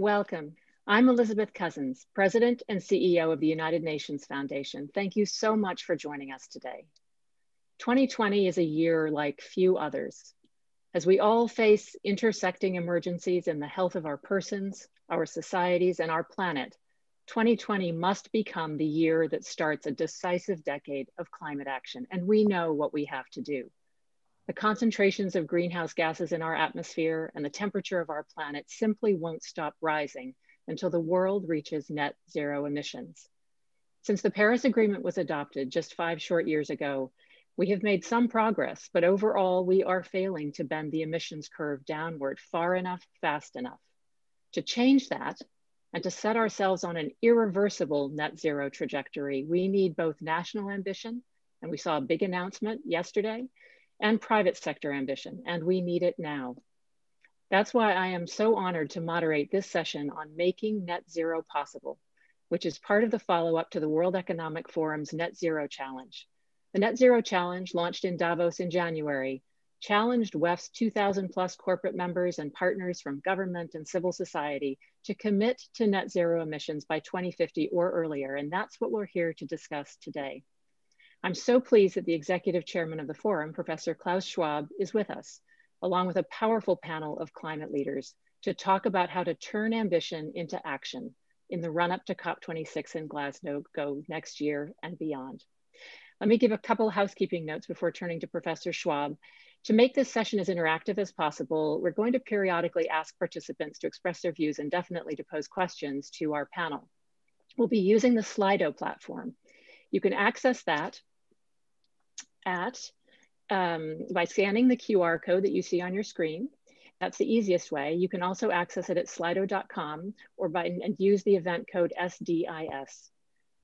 Welcome. I'm Elizabeth Cousins, President and CEO of the United Nations Foundation. Thank you so much for joining us today. 2020 is a year like few others. As we all face intersecting emergencies in the health of our persons, our societies, and our planet, 2020 must become the year that starts a decisive decade of climate action, and we know what we have to do. The concentrations of greenhouse gases in our atmosphere and the temperature of our planet simply won't stop rising until the world reaches net zero emissions. Since the Paris Agreement was adopted just 5 short years ago, we have made some progress, but overall we are failing to bend the emissions curve downward far enough, fast enough. To change that, and to set ourselves on an irreversible net zero trajectory, we need both national ambition, and we saw a big announcement yesterday, and private sector ambition, and we need it now. That's why I am so honored to moderate this session on making net zero possible, which is part of the follow-up to the World Economic Forum's Net Zero Challenge. The Net Zero Challenge, launched in Davos in January, challenged WEF's 2,000+ corporate members and partners from government and civil society to commit to net zero emissions by 2050 or earlier, and that's what we're here to discuss today. I'm so pleased that the Executive Chairman of the Forum, Professor Klaus Schwab, is with us, along with a powerful panel of climate leaders, to talk about how to turn ambition into action in the run-up to COP26 in Glasgow next year and beyond. Let me give a couple housekeeping notes before turning to Professor Schwab. To make this session as interactive as possible, we're going to periodically ask participants to express their views and definitely to pose questions to our panel. We'll be using the Slido platform. You can access that by scanning the QR code that you see on your screen. That's the easiest way. You can also access it at slido.com or and use the event code SDIS.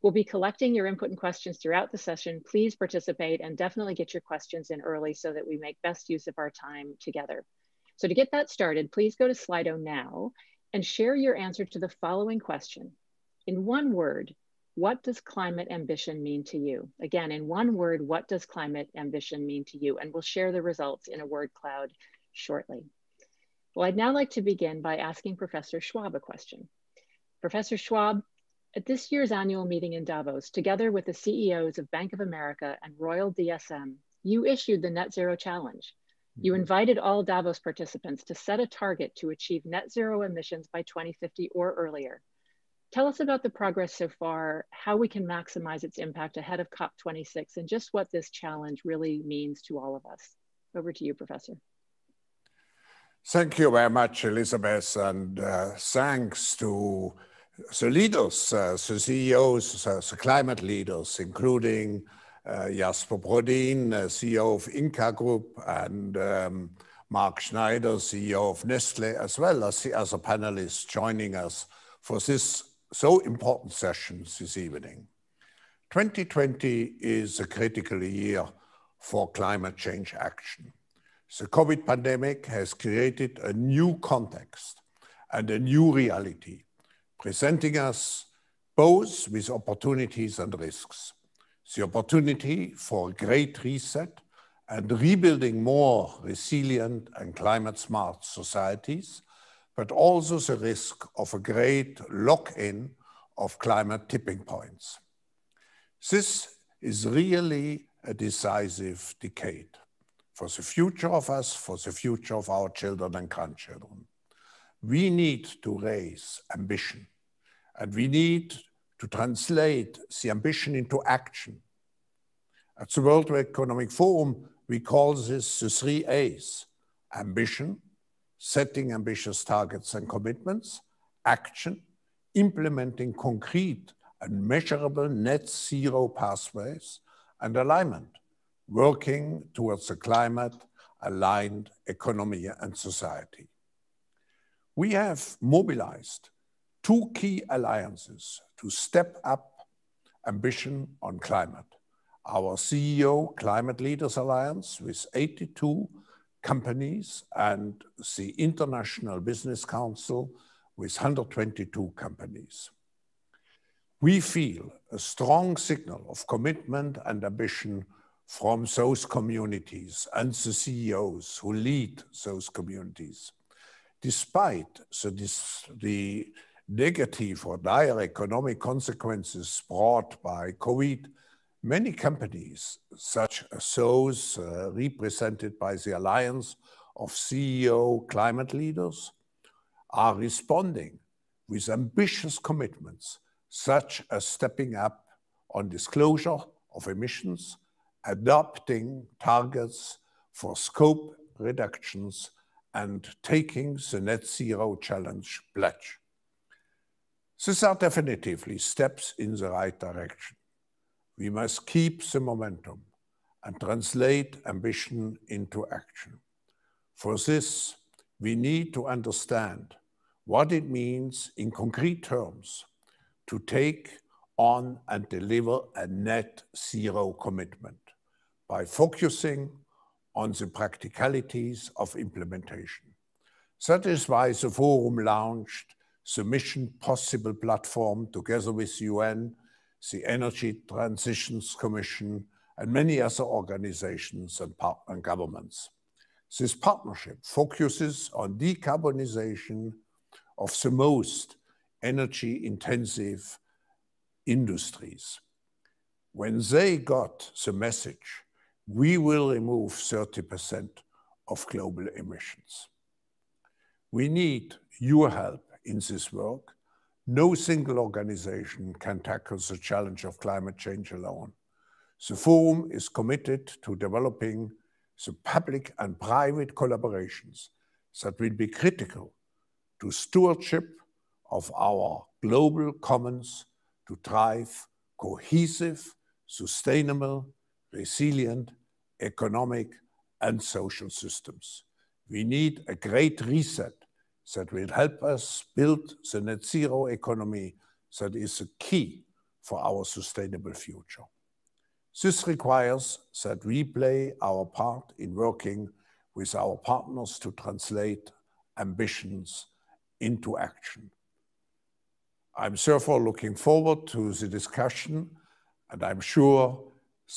We'll be collecting your input and questions throughout the session. Please participate and definitely get your questions in early so that we make best use of our time together. So to get that started, please go to Slido now and share your answer to the following question. In one word, what does climate ambition mean to you? Again, in one word, what does climate ambition mean to you? And we'll share the results in a word cloud shortly. Well, I'd now like to begin by asking Professor Schwab a question. Professor Schwab, at this year's annual meeting in Davos, together with the CEOs of Bank of America and Royal DSM, you issued the Net Zero Challenge. You invited all Davos participants to set a target to achieve net zero emissions by 2050 or earlier. Tell us about the progress so far, how we can maximize its impact ahead of COP26, and just what this challenge really means to all of us. Over to you, Professor. Thank you very much, Elizabeth, and thanks to the leaders, the CEOs, the climate leaders, including Jesper Brodin, CEO of Inca Group, and Mark Schneider, CEO of Nestle, as well as the other panelists joining us for this so important sessions this evening. 2020 is a critical year for climate change action. The COVID pandemic has created a new context and a new reality, presenting us both with opportunities and risks. The opportunity for a great reset and rebuilding more resilient and climate smart societies, but also the risk of a great lock-in of climate tipping points. This is really a decisive decade for the future of us, for the future of our children and grandchildren. We need to raise ambition, and we need to translate the ambition into action. At the World Economic Forum, we call this the 3 A's: ambition, setting ambitious targets and commitments; action, implementing concrete and measurable net zero pathways; and alignment, working towards a climate-aligned economy and society. We have mobilized 2 key alliances to step up ambition on climate. Our CEO Climate Leaders Alliance with 82 companies, and the International Business Council with 122 companies. We feel a strong signal of commitment and ambition from those communities and the CEOs who lead those communities, despite the negative or dire economic consequences brought by COVID, many companies, such as those represented by the Alliance of CEO Climate Leaders, are responding with ambitious commitments, such as stepping up on disclosure of emissions, adopting targets for scope reductions, and taking the Net Zero Challenge pledge. These are definitively steps in the right direction. We must keep the momentum and translate ambition into action. For this, we need to understand what it means in concrete terms to take on and deliver a net zero commitment by focusing on the practicalities of implementation. That is why the Forum launched the Mission Possible platform together with UN, the Energy Transitions Commission, and many other organizations and governments. This partnership focuses on decarbonization of the most energy-intensive industries. When they got the message, we will remove 30% of global emissions. We need your help in this work. No single organization can tackle the challenge of climate change alone. The Forum is committed to developing the public and private collaborations that will be critical to stewardship of our global commons to drive cohesive, sustainable, resilient, economic and social systems. We need a great reset that will help us build the net zero economy that is the key for our sustainable future. This requires that we play our part in working with our partners to translate ambitions into action. I'm therefore looking forward to the discussion, and I'm sure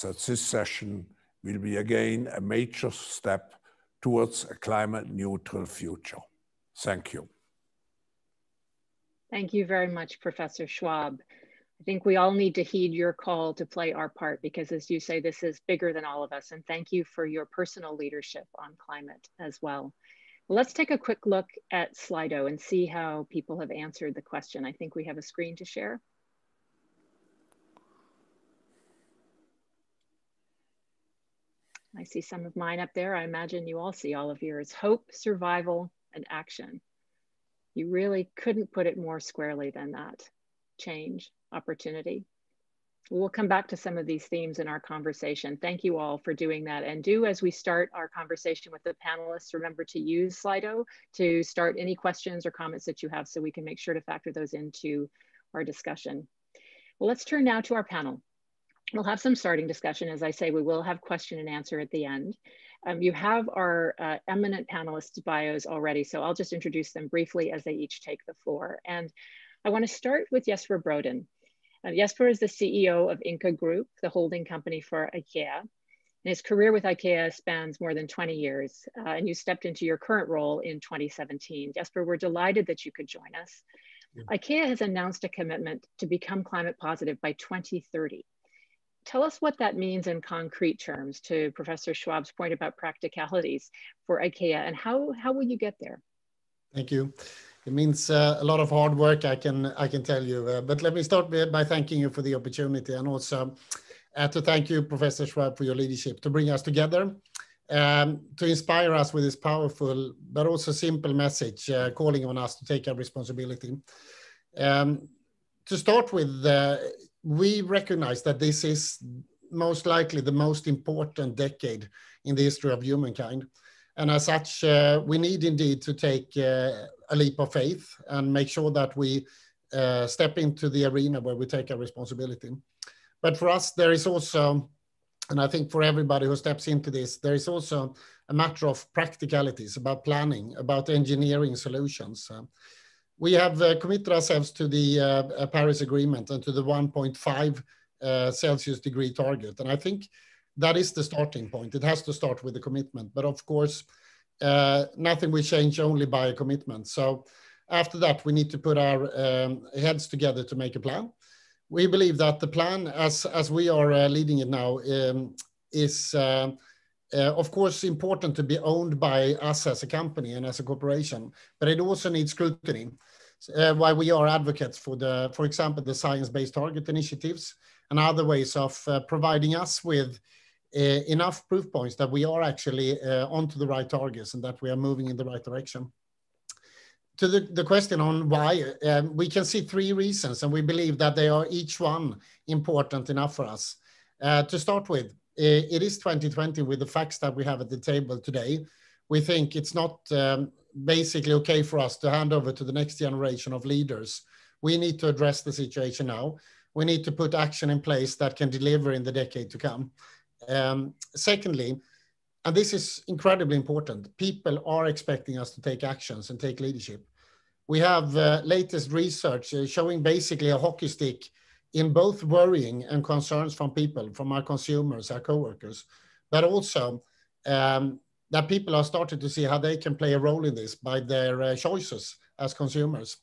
that this session will be again a major step towards a climate neutral future. Thank you. Thank you very much, Professor Schwab. I think we all need to heed your call to play our part, because as you say, this is bigger than all of us. And thank you for your personal leadership on climate as well. Let's take a quick look at Slido and see how people have answered the question. I think we have a screen to share. I see some of mine up there. I imagine you all see all of yours. Hope, survival, and action. You really couldn't put it more squarely than that. Change, opportunity. We'll come back to some of these themes in our conversation. Thank you all for doing that. And do, as we start our conversation with the panelists, remember to use Slido to start any questions or comments that you have, so we can make sure to factor those into our discussion. Well, let's turn now to our panel. We'll have some starting discussion. As I say, we will have question and answer at the end. You have our eminent panelists' bios already, so I'll just introduce them briefly as they each take the floor. And I want to start with Jesper Brodin. Jesper is the CEO of Inca Group, the holding company for IKEA. And his career with IKEA spans more than 20 years, and you stepped into your current role in 2017. Jesper, we're delighted that you could join us. Yeah. IKEA has announced a commitment to become climate positive by 2030. Tell us what that means in concrete terms, to Professor Schwab's point about practicalities for IKEA, and how will you get there? Thank you. It means a lot of hard work, I can tell you. But let me start by thanking you for the opportunity, and also to thank you, Professor Schwab, for your leadership to bring us together, to inspire us with this powerful but also simple message, calling on us to take our responsibility. To start with, we recognize that this is most likely the most important decade in the history of humankind. And as such, we need indeed to take a leap of faith and make sure that we step into the arena where we take our responsibility. But for us, there is also, and I think for everybody who steps into this, there is also a matter of practicalities, about planning, about engineering solutions. We have committed ourselves to the Paris Agreement and to the 1.5 Celsius degree target. And I think that is the starting point. It has to start with the commitment. But of course, nothing will change, only by a commitment. So after that, we need to put our heads together to make a plan. We believe that the plan, as we are leading it now, is of course important to be owned by us as a company and as a corporation, but it also needs scrutiny. Why we are advocates for the, for example, the science-based target initiatives and other ways of providing us with enough proof points that we are actually onto the right targets and that we are moving in the right direction. To the question on why, we can see three reasons, and we believe that they are each one important enough for us. To start with, it is 2020 with the facts that we have at the table today. We think it's not basically okay for us to hand over to the next generation of leaders. We need to address the situation now. We need to put action in place that can deliver in the decade to come. Secondly, and this is incredibly important, people are expecting us to take actions and take leadership. We have latest research showing basically a hockey stick in both worrying and concerns from people, from our consumers, our coworkers, but also that people are starting to see how they can play a role in this by their choices as consumers.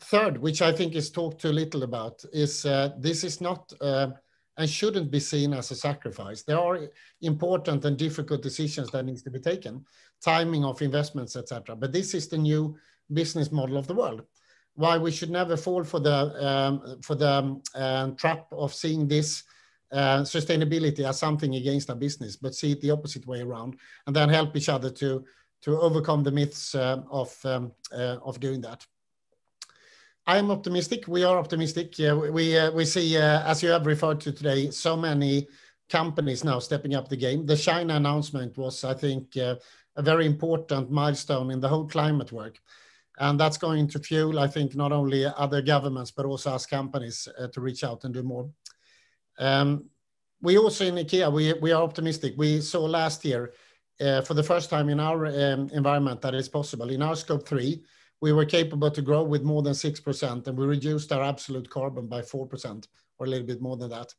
Third, which I think is talked too little about, is this is not and shouldn't be seen as a sacrifice. There are important and difficult decisions that needs to be taken, timing of investments, etc. But this is the new business model of the world. Why we should never fall for the trap of seeing this sustainability as something against our business, but see it the opposite way around, and then help each other to overcome the myths of doing that. I am optimistic. We are optimistic. We see, as you have referred to today, so many companies now stepping up the game. The China announcement was, I think, a very important milestone in the whole climate work. And that's going to fuel, I think, not only other governments, but also us companies to reach out and do more. We also in IKEA, we are optimistic. We saw last year, for the first time in our environment, that it's possible. In our Scope 3, we were capable to grow with more than 6%, and we reduced our absolute carbon by 4%, or a little bit more than that.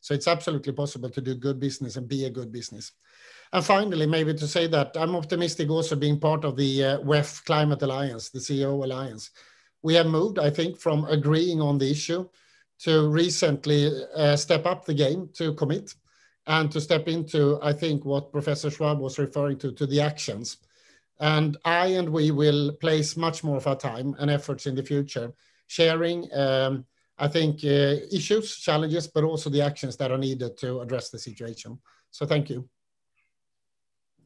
So it's absolutely possible to do good business and be a good business. And finally, maybe to say that I'm optimistic also being part of the WEF Climate Alliance, the CEO Alliance. We have moved, I think, from agreeing on the issue to recently step up the game, to commit, and to step into, I think, what Professor Schwab was referring to the actions. And I and we will place much more of our time and efforts in the future, sharing, I think, issues, challenges, but also the actions that are needed to address the situation. So thank you.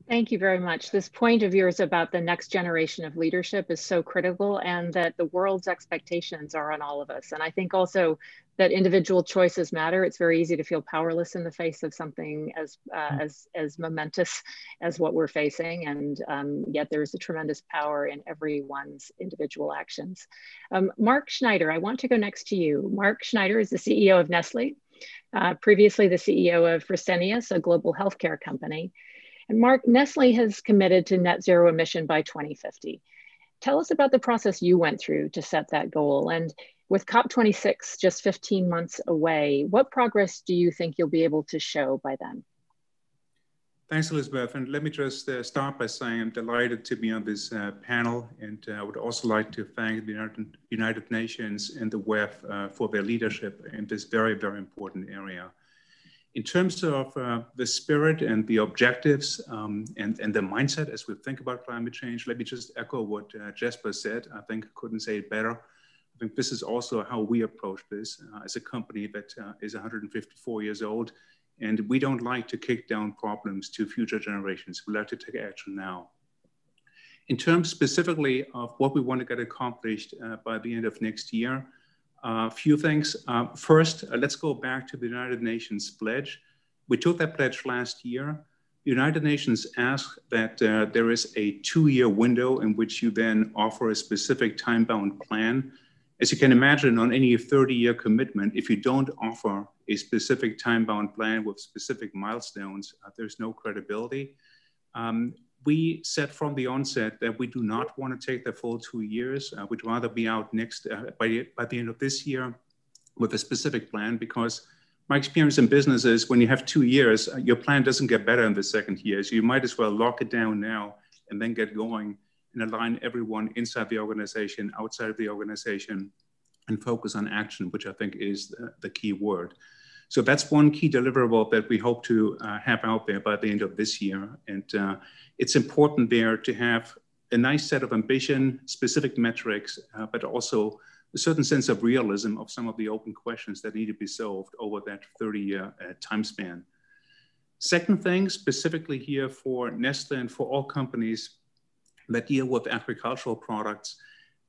Thank you very much. This point of yours about the next generation of leadership is so critical, and that the world's expectations are on all of us. And I think also that individual choices matter. It's very easy to feel powerless in the face of something as momentous as what we're facing. And yet there's a tremendous power in everyone's individual actions. Mark Schneider, I want to go next to you. Mark Schneider is the CEO of Nestle, previously the CEO of Fresenius, a global healthcare company. And Mark, Nestle has committed to net zero emission by 2050. Tell us about the process you went through to set that goal. And with COP26 just 15 months away, what progress do you think you'll be able to show by then? Thanks, Elizabeth. And let me just start by saying I'm delighted to be on this panel. And I would also like to thank the United Nations and the WEF for their leadership in this very, very important area. In terms of the spirit and the objectives and the mindset as we think about climate change, let me just echo what Jesper said. I think I couldn't say it better. I think this is also how we approach this as a company that is 154 years old. And we don't like to kick down problems to future generations. We like to take action now. In terms specifically of what we want to get accomplished by the end of next year, a few things. First, let's go back to the United Nations pledge. We took that pledge last year. The United Nations asked that there is a 2-year window in which you then offer a specific time-bound plan. As you can imagine, on any 30-year commitment, if you don't offer a specific time-bound plan with specific milestones, there's no credibility. We said from the onset that we do not want to take the full 2 years. We'd rather be out next by the end of this year with a specific plan, because my experience in business is when you have 2 years, your plan doesn't get better in the second year. So you might as well lock it down now and then get going and align everyone inside the organization, outside of the organization, and focus on action, which I think is the key word. So that's one key deliverable that we hope to have out there by the end of this year. And it's important there to have a nice set of ambition, specific metrics, but also a certain sense of realism of some of the open questions that need to be solved over that 30-year time span. Second thing, specifically here for Nestle and for all companies that deal with agricultural products,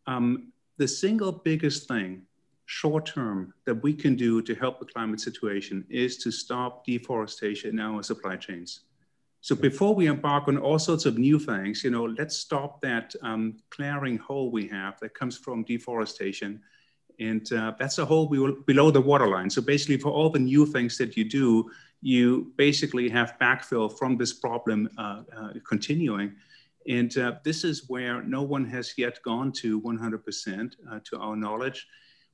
the single biggest thing short term that we can do to help the climate situation is to stop deforestation in our supply chains. So before we embark on all sorts of new things, you know, let's stop that glaring hole we have that comes from deforestation. And that's a hole below the waterline. So basically for all the new things that you do, you basically have backfill from this problem continuing. And this is where no one has yet gone to 100% to our knowledge.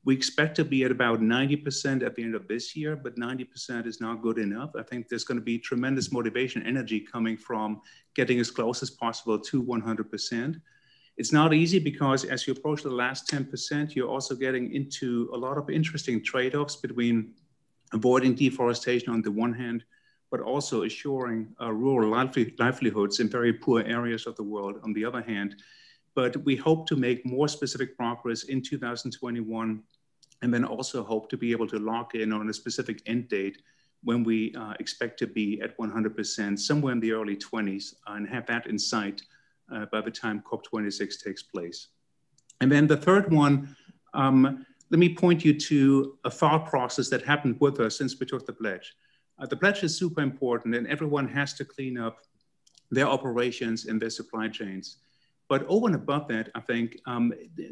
We expect to be at about 90% at the end of this year, but 90% is not good enough. I think there's going to be tremendous motivation, energy coming from getting as close as possible to 100%. It's not easy because as you approach the last 10%, you're also getting into a lot of interesting trade-offs between avoiding deforestation on the one hand, but also assuring rural livelihoods in very poor areas of the world on the other hand. But we hope to make more specific progress in 2021. And then also hope to be able to lock in on a specific end date when we expect to be at 100%, somewhere in the early 20s, and have that in sight by the time COP26 takes place. And then the third one, let me point you to a thought process that happened with us since we took the pledge. The pledge is super important, and everyone has to clean up their operations and their supply chains. But over and above that, I think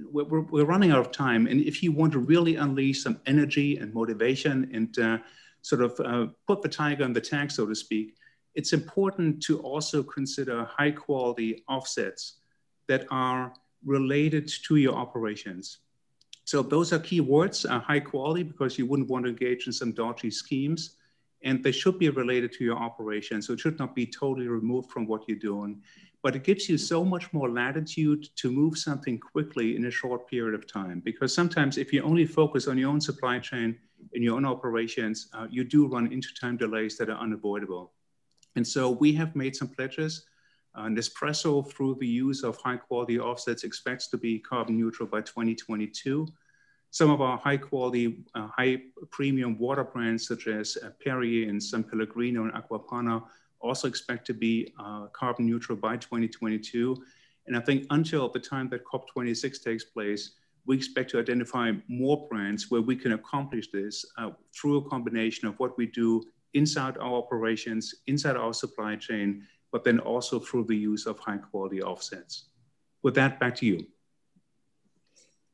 we're running out of time. And if you want to really unleash some energy and motivation and sort of put the tiger on the tag, so to speak, it's important to also consider high quality offsets that are related to your operations. So those are key words, high quality, because you wouldn't want to engage in some dodgy schemes. And they should be related to your operation. So it should not be totally removed from what you're doing. But it gives you so much more latitude to move something quickly in a short period of time. Because sometimes if you only focus on your own supply chain and your own operations, you do run into time delays that are unavoidable. And so we have made some pledges. Nespresso, through the use of high quality offsets, expects to be carbon neutral by 2022. Some of our high quality, high premium water brands such as Perrier and San Pellegrino and Aquapanna also expect to be carbon neutral by 2022. And I think until the time that COP26 takes place, we expect to identify more brands where we can accomplish this through a combination of what we do inside our operations, inside our supply chain, but then also through the use of high quality offsets. With that, back to you.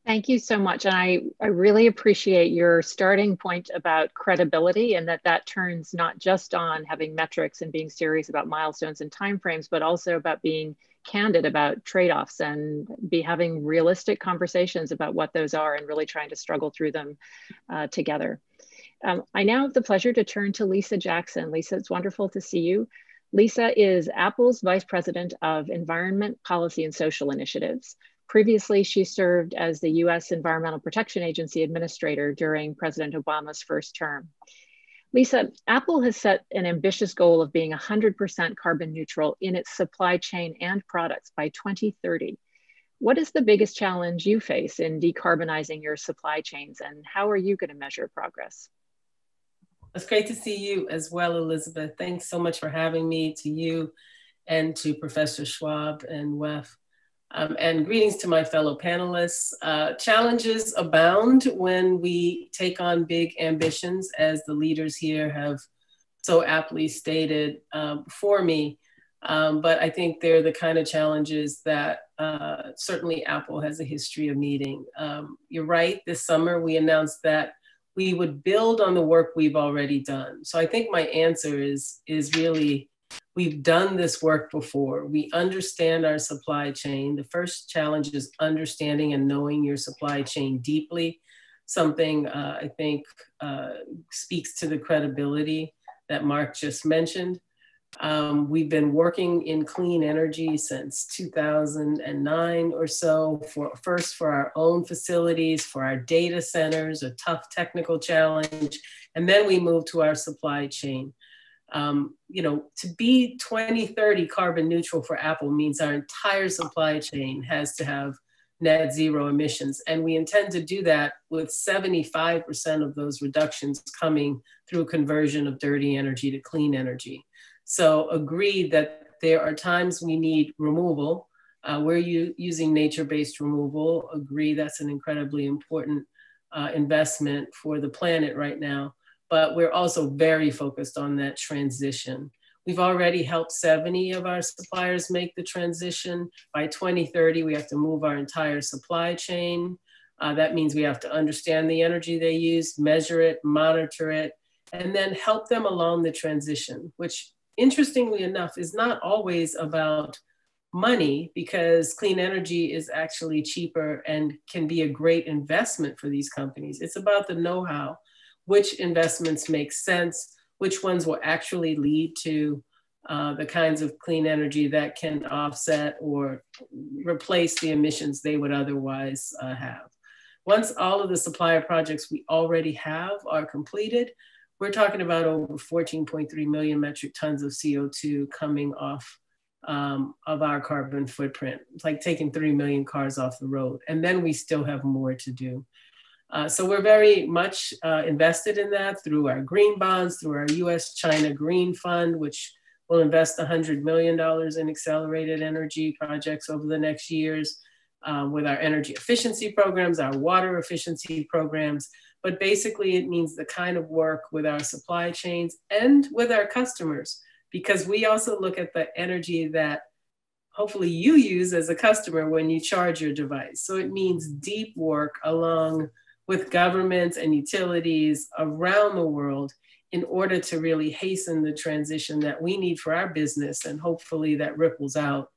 Thank you so much. And I really appreciate your starting point about credibility, and that turns not just on having metrics and being serious about milestones and timeframes, but also about being candid about trade-offs and having realistic conversations about what those are and really trying to struggle through them together. I now have the pleasure to turn to Lisa Jackson. Lisa, it's wonderful to see you. Lisa is Apple's Vice President of Environment, Policy, and Social Initiatives. Previously, she served as the U.S. Environmental Protection Agency administrator during President Obama's first term. Lisa, Apple has set an ambitious goal of being 100% carbon neutral in its supply chain and products by 2030. What is the biggest challenge you face in decarbonizing your supply chains, and how are you going to measure progress? It's great to see you as well, Elizabeth. Thanks so much for having me, to you and to Professor Schwab and WEF. And greetings to my fellow panelists. Challenges abound when we take on big ambitions, as the leaders here have so aptly stated before me. But I think they're the kind of challenges that certainly Apple has a history of meeting. You're right, this summer we announced that we would build on the work we've already done. So I think my answer is really, we've done this work before. We understand our supply chain. The first challenge is understanding and knowing your supply chain deeply. something I think speaks to the credibility that Mark just mentioned. We've been working in clean energy since 2009 or so, first for our own facilities, for our data centers, a tough technical challenge, and then we moved to our supply chain. You know, to be 2030 carbon neutral for Apple means our entire supply chain has to have net zero emissions. And we intend to do that with 75% of those reductions coming through conversion of dirty energy to clean energy. So agreed that there are times we need removal. We're using nature-based removal. Agree that's an incredibly important investment for the planet right now. But we're also very focused on that transition. We've already helped 70 of our suppliers make the transition. By 2030, we have to move our entire supply chain. That means we have to understand the energy they use, measure it, monitor it, and then help them along the transition, which interestingly enough is not always about money, because clean energy is actually cheaper and can be a great investment for these companies. It's about the know-how. Which investments make sense, which ones will actually lead to the kinds of clean energy that can offset or replace the emissions they would otherwise have. Once all of the supplier projects we already have are completed, we're talking about over 14.3 million metric tons of CO2 coming off of our carbon footprint. It's like taking 3 million cars off the road. And then we still have more to do. So we're very much invested in that through our green bonds, through our US-China Green Fund, which will invest $100 million in accelerated energy projects over the next years, with our energy efficiency programs, our water efficiency programs. But basically it means the kind of work with our supply chains and with our customers, because we also look at the energy that hopefully you use as a customer when you charge your device. So it means deep work along with governments and utilities around the world in order to really hasten the transition that we need for our business, and hopefully that ripples out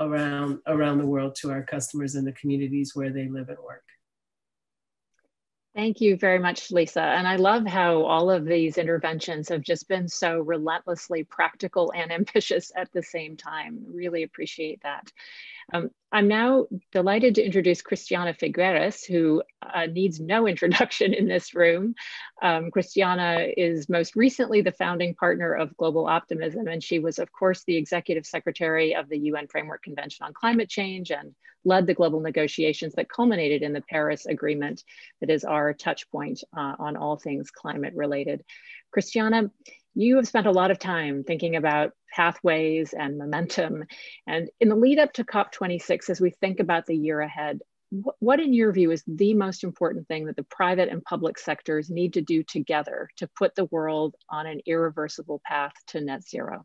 around the world to our customers and the communities where they live and work. Thank you very much, Lisa. And I love how all of these interventions have just been so relentlessly practical and ambitious at the same time. Really appreciate that. I'm now delighted to introduce Christiana Figueres, who needs no introduction in this room. Christiana is most recently the founding partner of Global Optimism, and she was, of course, the executive secretary of the UN Framework Convention on Climate Change and led the global negotiations that culminated in the Paris Agreement that is our touch point on all things climate related. Christiana, you have spent a lot of time thinking about pathways and momentum. And in the lead up to COP26, as we think about the year ahead, what in your view is the most important thing that the private and public sectors need to do together to put the world on an irreversible path to net zero?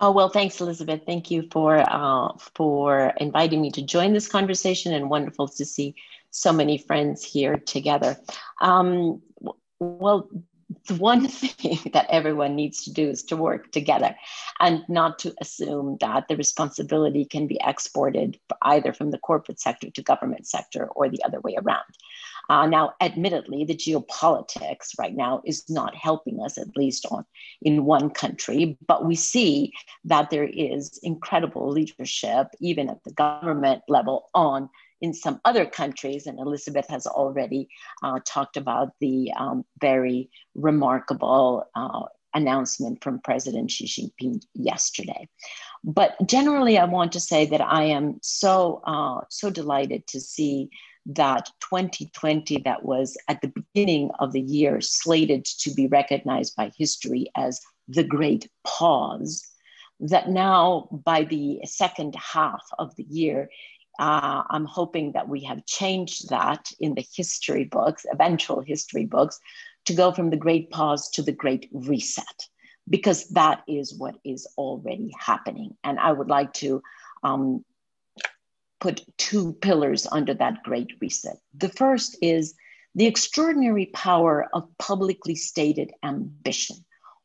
Oh, well, thanks, Elizabeth. Thank you for inviting me to join this conversation, and wonderful to see so many friends here together. Well, the one thing that everyone needs to do is to work together and not to assume that the responsibility can be exported either from the corporate sector to government sector or the other way around. Now, admittedly, the geopolitics right now is not helping us, at least in one country, but we see that there is incredible leadership, even at the government level, in some other countries, and Elizabeth has already talked about the very remarkable announcement from President Xi Jinping yesterday. But generally, I want to say that I am so delighted to see that 2020, that was at the beginning of the year slated to be recognized by history as the Great Pause, that now by the second half of the year, I'm hoping that we have changed that in the history books, eventual history books, to go from the Great Pause to the Great Reset, because that is what is already happening. And I would like to put two pillars under that Great Reset. The first is the extraordinary power of publicly stated ambition.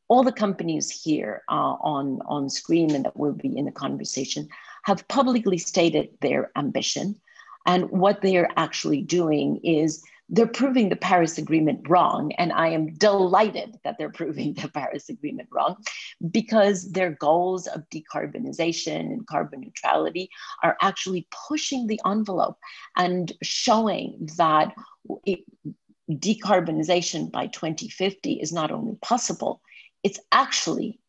All the companies here on screen and that will be in the conversation have publicly stated their ambition. And what they are actually doing is they're proving the Paris Agreement wrong. And I am delighted that they're proving the Paris Agreement wrong, because their goals of decarbonization and carbon neutrality are actually pushing the envelope and showing that decarbonization by 2050 is not only possible, it's actually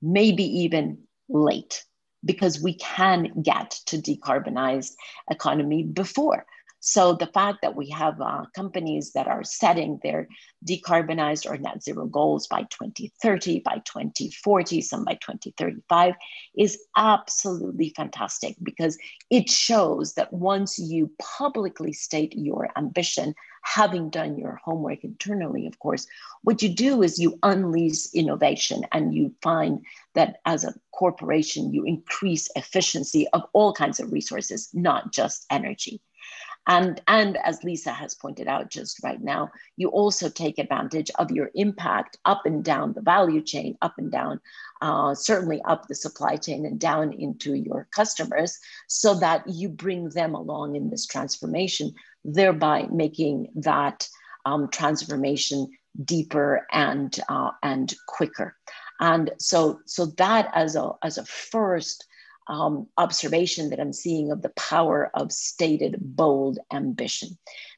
maybe even late, because we can get to decarbonized economy before. So the fact that we have companies that are setting their decarbonized or net zero goals by 2030, by 2040, some by 2035 is absolutely fantastic, because it shows that once you publicly state your ambition, having done your homework internally, of course, what you do is you unleash innovation, and you find that as a corporation, you increase efficiency of all kinds of resources, not just energy. And as Lisa has pointed out just right now, you also take advantage of your impact up and down the value chain, up and down, certainly up the supply chain and down into your customers, so that you bring them along in this transformation, thereby making that transformation deeper and quicker. And so that as a first observation that I'm seeing of the power of stated bold ambition.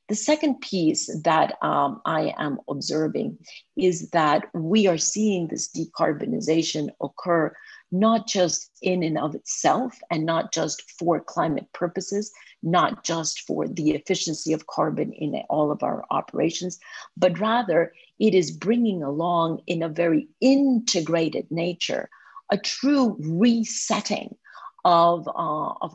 The second piece that I am observing is that we are seeing this decarbonization occur not just in and of itself, and not just for climate purposes, not just for the efficiency of carbon in all of our operations, but rather it is bringing along in a very integrated nature a true resetting of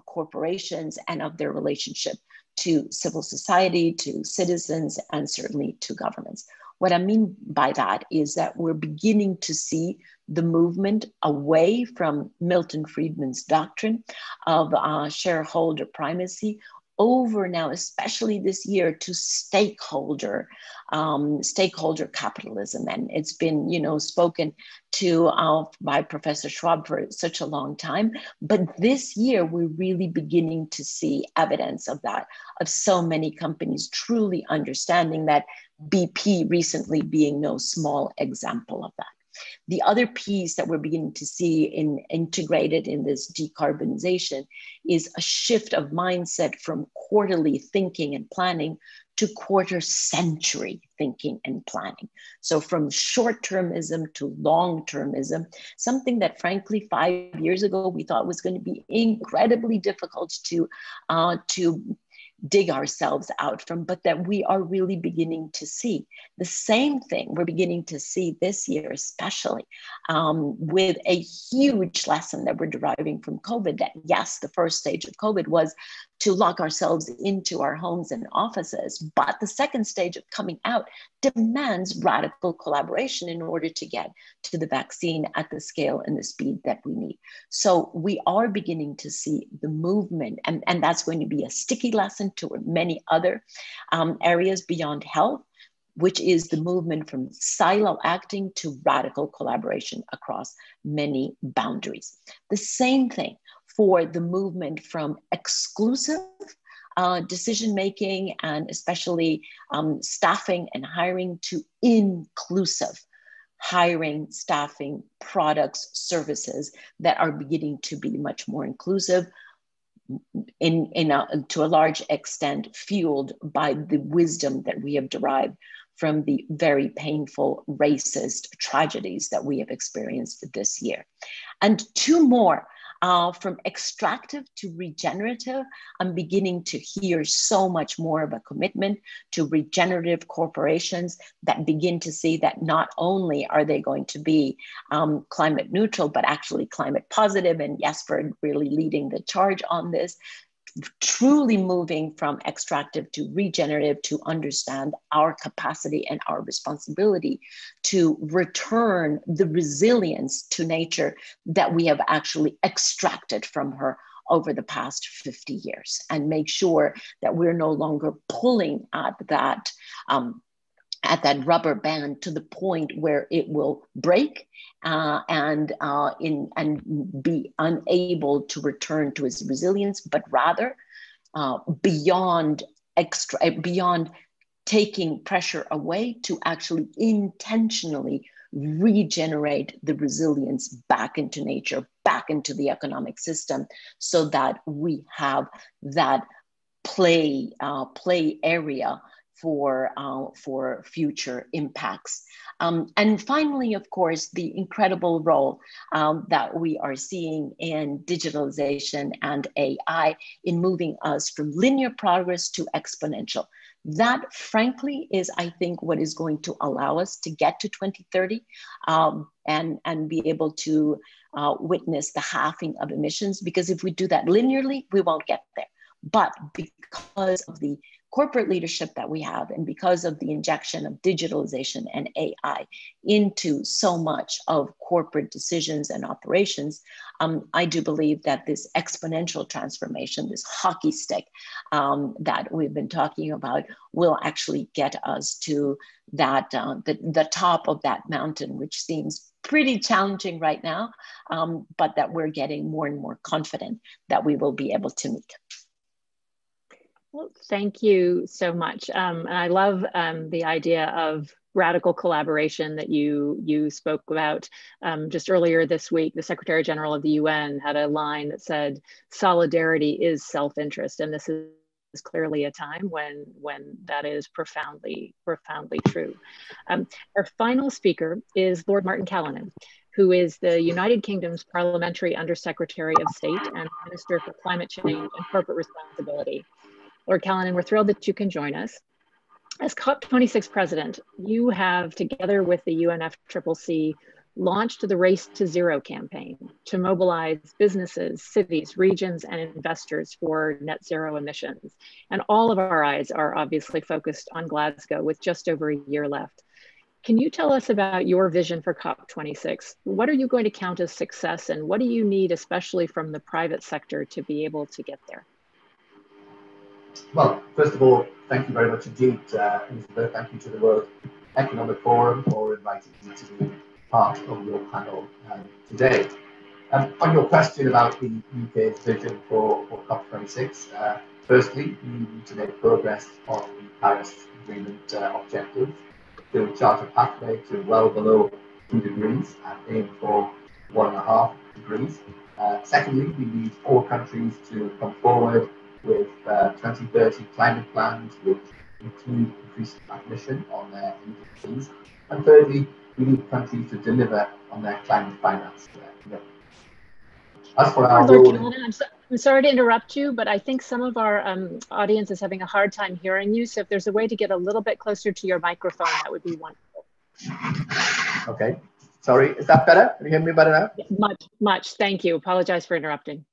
corporations and of their relationship to civil society, to citizens, and certainly to governments. What I mean by that is that we're beginning to see the movement away from Milton Friedman's doctrine of shareholder primacy over now, especially this year, to stakeholder capitalism. And it's been, spoken to by Professor Schwab for such a long time. But this year, we're really beginning to see evidence of that, of so many companies truly understanding that, BP recently being no small example of that. The other piece that we're beginning to see integrated in this decarbonization is a shift of mindset from quarterly thinking and planning to quarter-century thinking and planning. So from short-termism to long-termism, something that frankly 5 years ago we thought was going to be incredibly difficult to dig ourselves out from, but that we are really beginning to see. The same thing we're beginning to see this year, especially with a huge lesson that we're deriving from COVID, that yes, the first stage of COVID was to lock ourselves into our homes and offices, but the second stage of coming out demands radical collaboration in order to get to the vaccine at the scale and the speed that we need. So we are beginning to see the movement, and that's going to be a sticky lesson to many other areas beyond health, which is the movement from silo acting to radical collaboration across many boundaries. The same thing for the movement from exclusive decision-making and especially staffing and hiring to inclusive hiring, staffing, products, services that are beginning to be much more inclusive, to a large extent fueled by the wisdom that we have derived from the very painful racist tragedies that we have experienced this year. And two more, from extractive to regenerative, I'm beginning to hear so much more of a commitment to regenerative corporations that begin to see that not only are they going to be climate neutral, but actually climate positive, and Jesper really leading the charge on this, truly moving from extractive to regenerative to understand our capacity and our responsibility to return the resilience to nature that we have actually extracted from her over the past 50 years, and make sure that we're no longer pulling at that rubber band to the point where it will break and be unable to return to its resilience, but rather beyond taking pressure away to actually intentionally regenerate the resilience back into nature, back into the economic system, so that we have that play area for future impacts. And finally, of course, the incredible role that we are seeing in digitalization and AI in moving us from linear progress to exponential. That, frankly, is, I think, what is going to allow us to get to 2030 and be able to witness the halving of emissions, because if we do that linearly, we won't get there. But because of the corporate leadership that we have, and because of the injection of digitalization and AI into so much of corporate decisions and operations, I do believe that this exponential transformation, this hockey stick that we've been talking about, will actually get us to that the top of that mountain, which seems pretty challenging right now, but that we're getting more and more confident that we will be able to meet. Well, thank you so much. And I love the idea of radical collaboration that you spoke about. Just earlier this week, the Secretary General of the UN had a line that said, "Solidarity is self-interest," and this is clearly a time when that is profoundly true. Our final speaker is Lord Martin Callanan, who is the United Kingdom's Parliamentary Undersecretary of State and Minister for Climate Change and Corporate Responsibility. Lord Callanan, we're thrilled that you can join us. As COP26 president, you have, together with the UNFCCC, launched the Race to Zero campaign to mobilize businesses, cities, regions, and investors for net zero emissions. And all of our eyes are obviously focused on Glasgow with just over a year left. Can you tell us about your vision for COP26? What are you going to count as success, and what do you need, especially from the private sector, to be able to get there? Well, first of all, thank you very much indeed, Elizabeth. Thank you to the World Economic Forum for inviting me to be part of your panel today. On your question about the UK's vision for COP26, firstly, we need to make progress on the Paris Agreement objectives, to chart a pathway to well below 2 degrees and aim for 1.5 degrees. Secondly, we need all countries to come forward with 2030 climate plans, which include increased ambition on their emissions. And thirdly, we need countries to deliver on their climate finance. As for our role, I'm sorry to interrupt you, but I think some of our audience is having a hard time hearing you. So if there's a way to get a little bit closer to your microphone, that would be wonderful. Okay. Sorry. Is that better? Can you hear me better now? Yeah, much. Thank you. Apologize for interrupting.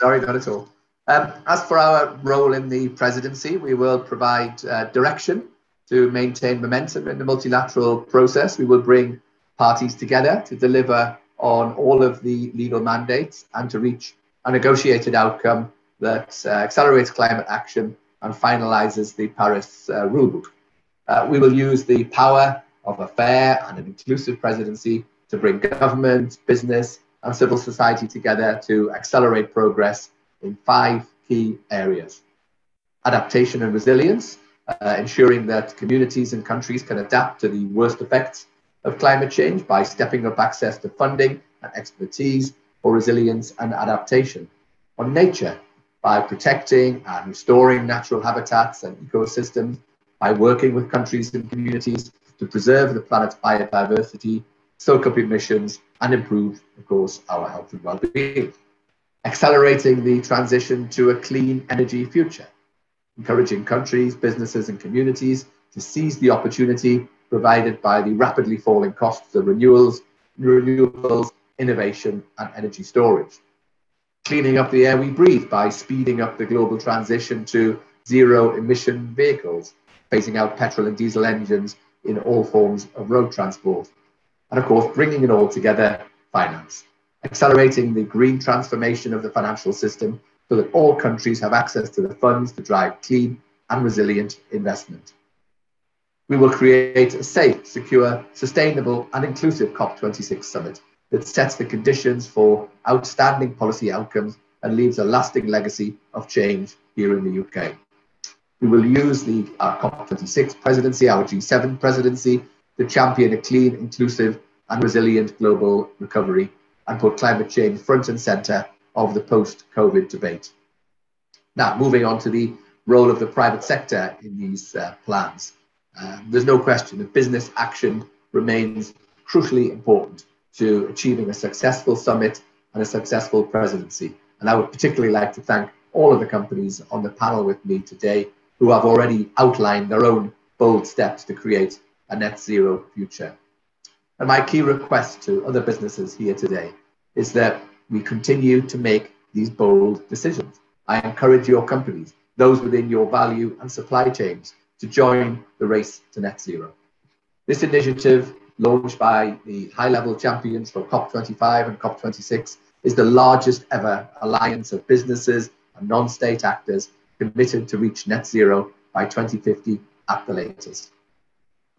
Sorry, not at all. As for our role in the presidency, we will provide direction to maintain momentum in the multilateral process. We will bring parties together to deliver on all of the legal mandates and to reach a negotiated outcome that accelerates climate action and finalises the Paris rulebook. We will use the power of a fair and an inclusive presidency to bring government, business and civil society together to accelerate progress in 5 key areas. Adaptation and resilience, ensuring that communities and countries can adapt to the worst effects of climate change by stepping up access to funding and expertise for resilience and adaptation. On nature, by protecting and restoring natural habitats and ecosystems, by working with countries and communities to preserve the planet's biodiversity, soak up emissions and improve, of course, our health and well-being. Accelerating the transition to a clean energy future, encouraging countries, businesses and communities to seize the opportunity provided by the rapidly falling costs of renewables, innovation and energy storage. Cleaning up the air we breathe by speeding up the global transition to zero emission vehicles, phasing out petrol and diesel engines in all forms of road transport. And of course, bringing it all together, finance. Accelerating the green transformation of the financial system so that all countries have access to the funds to drive clean and resilient investment. We will create a safe, secure, sustainable and inclusive COP26 summit that sets the conditions for outstanding policy outcomes and leaves a lasting legacy of change here in the UK. We will use the COP26 presidency, our G7 presidency, to champion a clean, inclusive and resilient global recovery and put climate change front and centre of the post-COVID debate. Now, moving on to the role of the private sector in these plans. There's no question that business action remains crucially important to achieving a successful summit and a successful presidency. And I would particularly like to thank all of the companies on the panel with me today who have already outlined their own bold steps to create a net zero future. And my key request to other businesses here today is that we continue to make these bold decisions. I encourage your companies, those within your value and supply chains, to join the race to net zero. This initiative, launched by the high-level champions for COP25 and COP26, is the largest ever alliance of businesses and non-state actors committed to reach net zero by 2050 at the latest.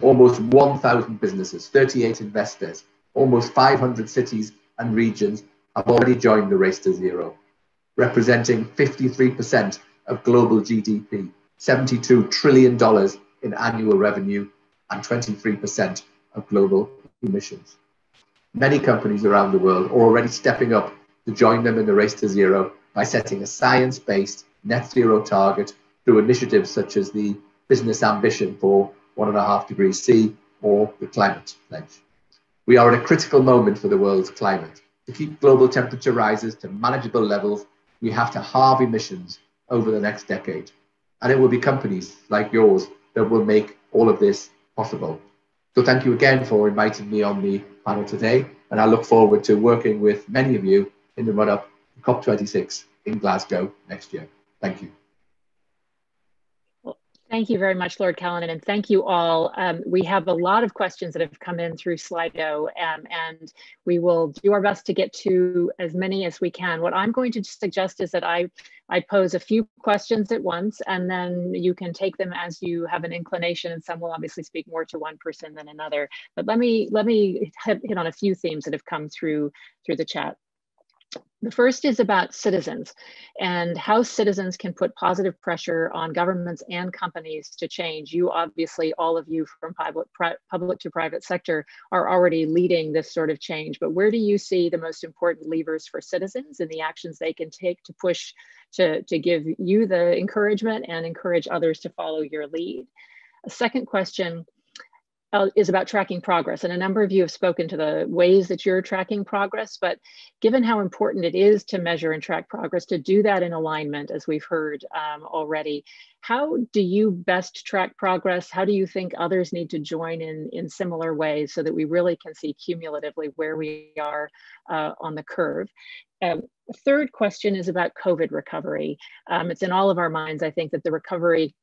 Almost 1,000 businesses, 38 investors, almost 500 cities and regions have already joined the Race to Zero, representing 53% of global GDP, $72 trillion in annual revenue, and 23% of global emissions. Many companies around the world are already stepping up to join them in the Race to Zero by setting a science-based net zero target through initiatives such as the Business Ambition for 1.5 degrees C or the Climate Pledge. We are at a critical moment for the world's climate. To keep global temperature rises to manageable levels, we have to halve emissions over the next decade. And it will be companies like yours that will make all of this possible. So thank you again for inviting me on the panel today, and I look forward to working with many of you in the run-up to COP26 in Glasgow next year. Thank you. Well, thank you very much, Lord Callanan, and thank you all. We have a lot of questions that have come in through Slido, and we will do our best to get to as many as we can. What I'm going to suggest is that I pose a few questions at once, and then you can take them as you have an inclination, and some will obviously speak more to one person than another. But let me hit on a few themes that have come through the chat. The first is about citizens and how citizens can put positive pressure on governments and companies to change. You obviously, all of you from public to private sector, are already leading this sort of change, but where do you see the most important levers for citizens and the actions they can take to push, to give you the encouragement and encourage others to follow your lead? A second question is about tracking progress, and a number of you have spoken to the ways that you're tracking progress, but given how important it is to measure and track progress, to do that in alignment, as we've heard already, how do you best track progress? How do you think others need to join in similar ways so that we really can see cumulatively where we are on the curve? Third question is about COVID recovery. It's in all of our minds, I think, that the recovery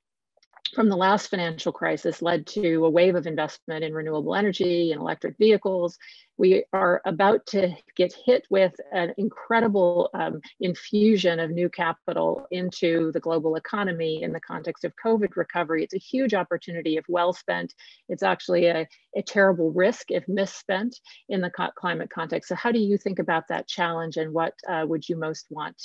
from the last financial crisis led to a wave of investment in renewable energy and electric vehicles. We are about to get hit with an incredible infusion of new capital into the global economy in the context of COVID recovery. It's a huge opportunity if well spent. It's actually a terrible risk if misspent in the climate context. So how do you think about that challenge, and what would you most want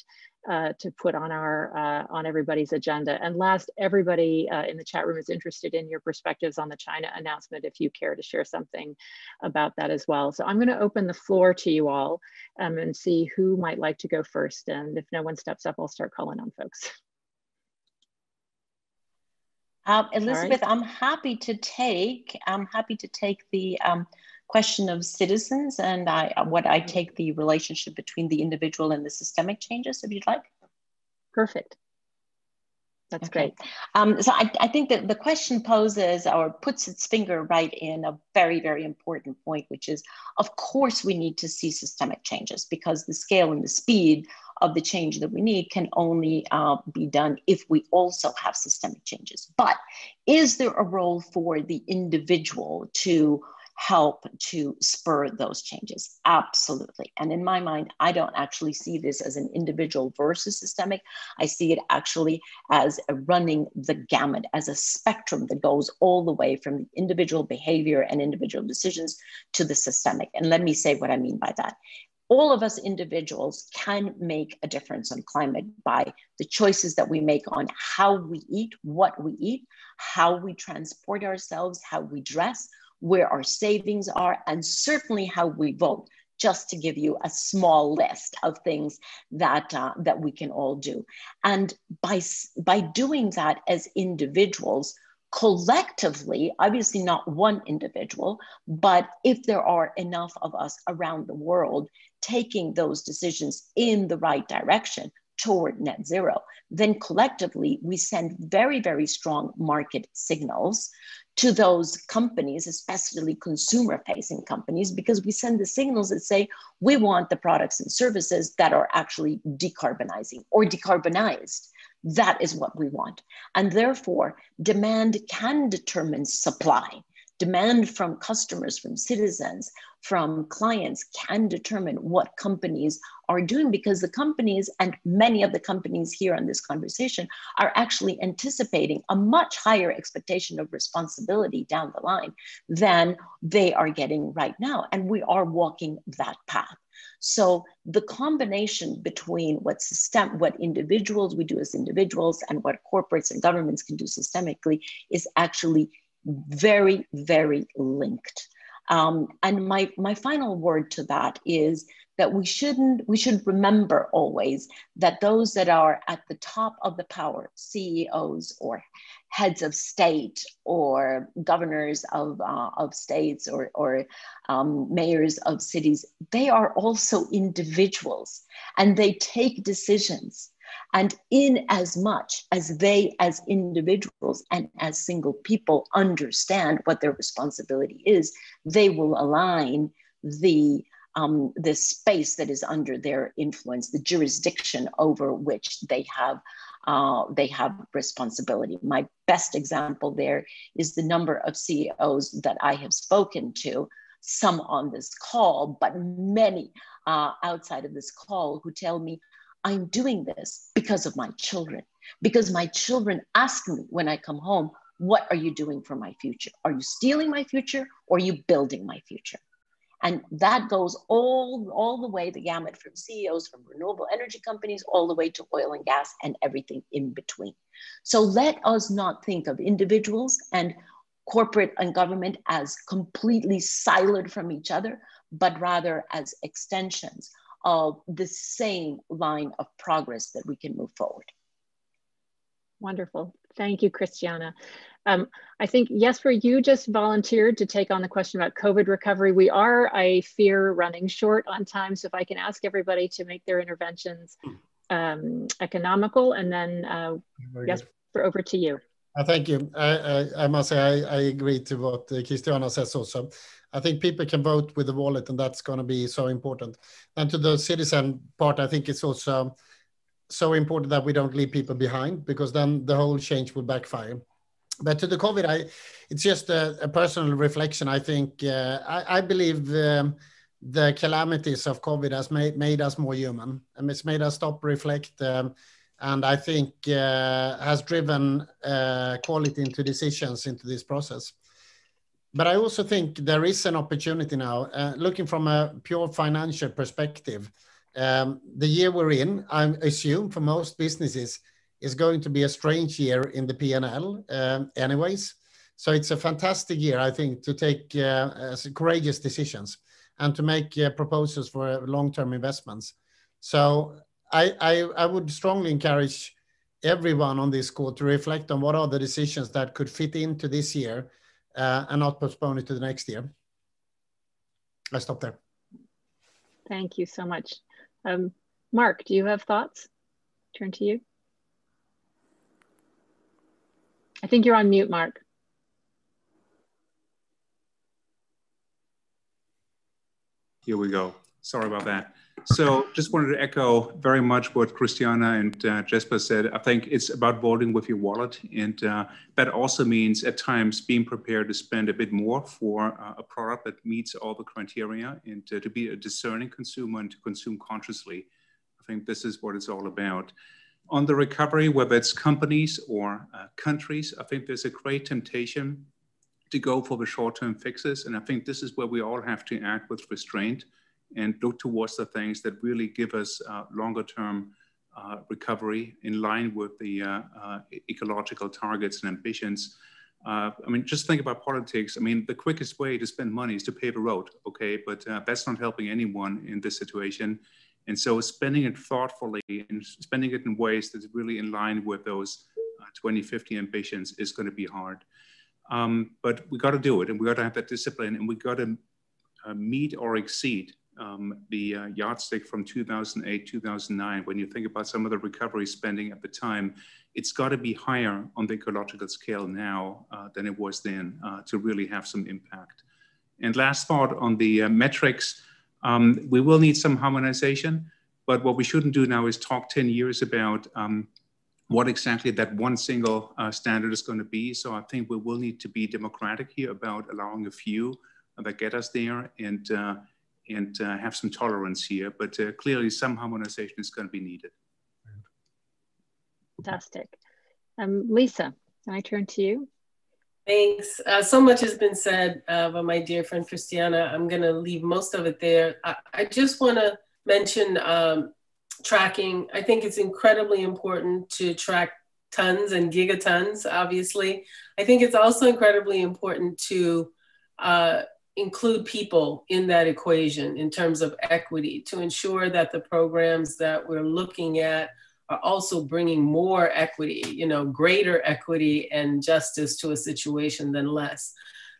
to put on our on everybody's agenda? And last, everybody in the chat room is interested in your perspectives on the China announcement, if you care to share something about that as well. So I'm going to open the floor to you all and see who might like to go first. And if no one steps up, I'll start calling on folks. Elizabeth, right. I'm happy to take the question of citizens and what I take the relationship between the individual and the systemic changes, if you'd like. Perfect. That's okay. Great. So I think that the question poses or puts its finger right in a very, very important point, which is, of course, we need to see systemic changes, because the scale and the speed of the change that we need can only be done if we also have systemic changes. But is there a role for the individual to help to spur those changes? Absolutely. And in my mind, I don't actually see this as an individual versus systemic. I see it actually as running the gamut, as a spectrum that goes all the way from the individual behavior and individual decisions to the systemic. And let me say what I mean by that. all of us individuals can make a difference on climate by the choices that we make on how we eat, what we eat, how we transport ourselves, how we dress, where our savings are, and certainly how we vote, just to give you a small list of things that, that we can all do. And by doing that as individuals, collectively, obviously not one individual, but if there are enough of us around the world taking those decisions in the right direction toward net zero, then collectively we send very, very strong market signals to those companies, especially consumer-facing companies, because we send the signals that say, we want the products and services that are actually decarbonizing or decarbonized. That is what we want. And therefore, demand can determine supply. Demand from customers, from citizens, from clients can determine what companies are doing, because the companies, and many of the companies here on this conversation, are actually anticipating a much higher expectation of responsibility down the line than they are getting right now. And we are walking that path. So the combination between what individuals we do as individuals and what corporates and governments can do systemically is actually very, very linked. And my final word to that is that we should remember always that those that are at the top of the power, CEOs or heads of state or governors of states or mayors of cities, they are also individuals and they take decisions. And in as much as they, as individuals and as single people, understand what their responsibility is, they will align the space that is under their influence, the jurisdiction over which they have responsibility. My best example there is the number of CEOs that I have spoken to, some on this call, but many outside of this call, who tell me, I'm doing this because of my children, because my children ask me when I come home, what are you doing for my future? Are you stealing my future or are you building my future? And that goes all the way the gamut, from CEOs, from renewable energy companies, all the way to oil and gas and everything in between. So let us not think of individuals and corporate and government as completely siloed from each other, but rather as extensions of the same line of progress that we can move forward. Wonderful. Thank you, Christiana. I think, Jesper, you just volunteered to take on the question about COVID recovery. We are, I fear, running short on time, so if I can ask everybody to make their interventions economical, and then Jesper, over to you. Thank you. I must say I agree to what Christiana says also. I think people can vote with the wallet, and that's going to be so important. And to the citizen part, I think it's also so important that we don't leave people behind, because then the whole change will backfire. But to the COVID, it's just a personal reflection. I think I believe the calamities of COVID has made us more human, and it's made us stop, reflect, and I think has driven quality into decisions into this process. But I also think there is an opportunity now, looking from a pure financial perspective. The year we're in, I assume for most businesses, is going to be a strange year in the P&L anyways. So it's a fantastic year, I think, to take courageous decisions and to make proposals for long-term investments. So I would strongly encourage everyone on this call to reflect on what are the decisions that could fit into this year, and not postpone it to the next year. I'll stop there. Thank you so much. Mark, do you have thoughts? Turn to you. I think you're on mute, Mark. Here we go. Sorry about that. So just wanted to echo very much what Christiana and Jesper said. I think it's about voting with your wallet. And that also means at times being prepared to spend a bit more for a product that meets all the criteria, and to be a discerning consumer and to consume consciously. I think this is what it's all about. On the recovery, whether it's companies or countries, I think there's a great temptation to go for the short-term fixes. And I think this is where we all have to act with restraint and look towards the things that really give us longer term recovery in line with the ecological targets and ambitions. I mean, just think about politics. I mean, the quickest way to spend money is to pave a road, okay? But that's not helping anyone in this situation. And so spending it thoughtfully and spending it in ways that's really in line with those 2050 ambitions is going to be hard. But we got to do it, and we got to have that discipline, and we got to meet or exceed the yardstick from 2008, 2009. When you think about some of the recovery spending at the time, it's got to be higher on the ecological scale now than it was then to really have some impact. And last thought on the metrics, we will need some harmonization, but what we shouldn't do now is talk 10 years about what exactly that one single standard is going to be. So I think we will need to be democratic here about allowing a few that get us there, and have some tolerance here. But clearly some harmonization is going to be needed. Fantastic. Lisa, I turn to you. Thanks. So much has been said by my dear friend Christiana. I'm going to leave most of it there. I just want to mention tracking. I think it's incredibly important to track tons and gigatons, obviously. I think it's also incredibly important to include people in that equation in terms of equity, to ensure that the programs that we're looking at are also bringing more equity, you know, greater equity and justice to a situation than less.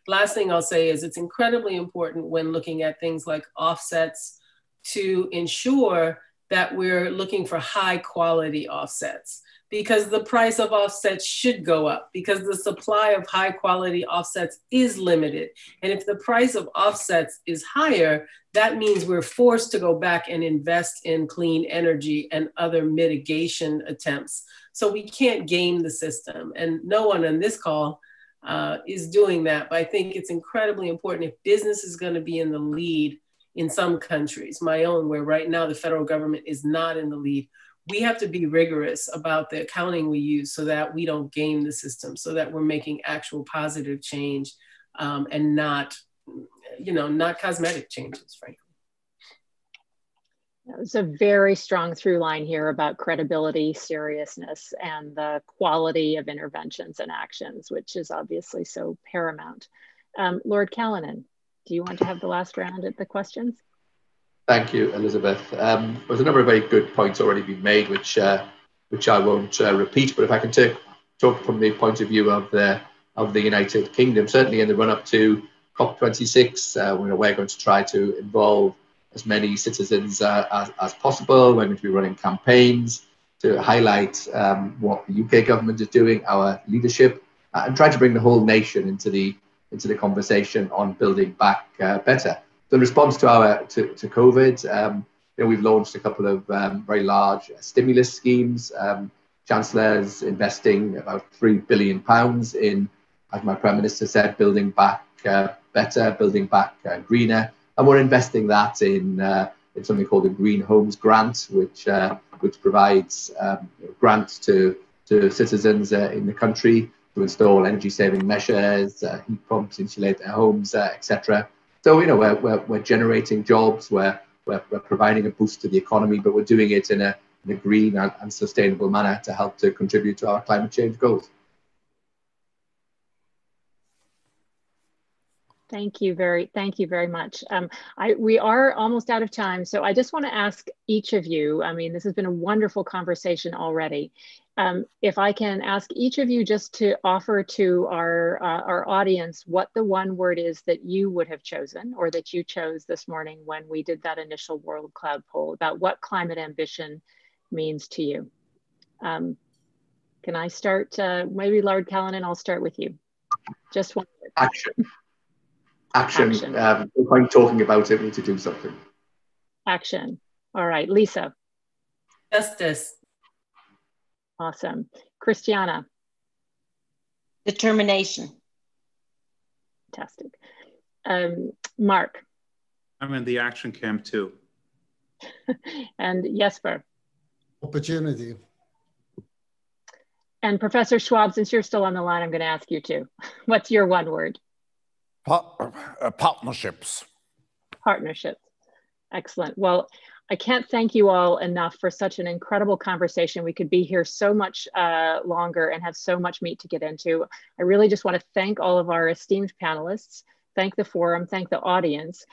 Last thing I'll say is it's incredibly important when looking at things like offsets to ensure that we're looking for high quality offsets, because the price of offsets should go up because the supply of high quality offsets is limited. And if the price of offsets is higher, that means we're forced to go back and invest in clean energy and other mitigation attempts. So we can't game the system, and no one on this call is doing that. But I think it's incredibly important if business is going to be in the lead in some countries, my own, where right now the federal government is not in the lead, we have to be rigorous about the accounting we use so that we don't game the system, so that we're making actual positive change and not, you know, not cosmetic changes, frankly. That was a very strong through line here about credibility, seriousness, and the quality of interventions and actions, which is obviously so paramount. Lord Callanan, do you want to have the last round at the questions? Thank you, Elizabeth. There's a number of very good points already been made, which I won't repeat. But if I can talk from the point of view of the United Kingdom, certainly in the run-up to COP26, we're going to try to involve as many citizens as possible. We're going to be running campaigns to highlight what the UK government is doing, our leadership, and try to bring the whole nation into the conversation on building back better. So in response to COVID, we've launched a couple of very large stimulus schemes. Chancellor's investing about £3 billion in, as my Prime Minister said, building back better, building back greener, and we're investing that in something called the Green Homes Grant, which provides grants to citizens in the country to install energy-saving measures, heat pumps, insulate their homes, etc. So, you know, we're generating jobs, we're providing a boost to the economy, but we're doing it in a green and sustainable manner to help to contribute to our climate change goals. Thank you very much. We are almost out of time, so I just want to ask each of you, I mean, this has been a wonderful conversation already. If I can ask each of you just to offer to our audience what the one word is that you would have chosen, or that you chose this morning when we did that initial World Cloud poll about what climate ambition means to you. Can I start? Maybe Lord Callanan, I'll start with you. Just one word. Action. If I'm talking about it, we need to do something. Action. All right, Lisa. Justice. Awesome. Christiana. Determination. Fantastic. Mark. I'm in the action camp too. And Jesper. Opportunity. And Professor Schwab, since you're still on the line, I'm going to ask you too. What's your one word? Partnerships. Excellent. Well, I can't thank you all enough for such an incredible conversation. We could be here so much longer and have so much meat to get into. I really just want to thank all of our esteemed panelists, thank the forum, thank the audience.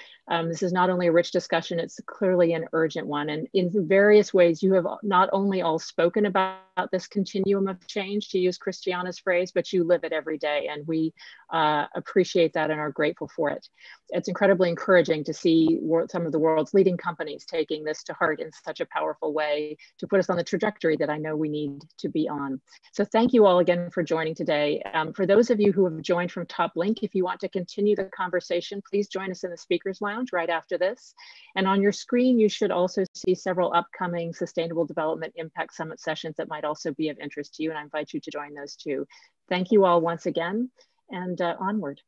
This is not only a rich discussion, it's clearly an urgent one. And in various ways, you have not only all spoken about this continuum of change, to use Christiana's phrase, but you live it every day. And we appreciate that and are grateful for it. It's incredibly encouraging to see some of the world's leading companies taking this to heart in such a powerful way to put us on the trajectory that I know we need to be on. So thank you all again for joining today. For those of you who have joined from Top Link, if you want to continue the conversation, please join us in the Speakers Lounge right after this. And on your screen, you should also see several upcoming Sustainable Development Impact Summit sessions that might also be of interest to you, and I invite you to join those too. Thank you all once again, and onward.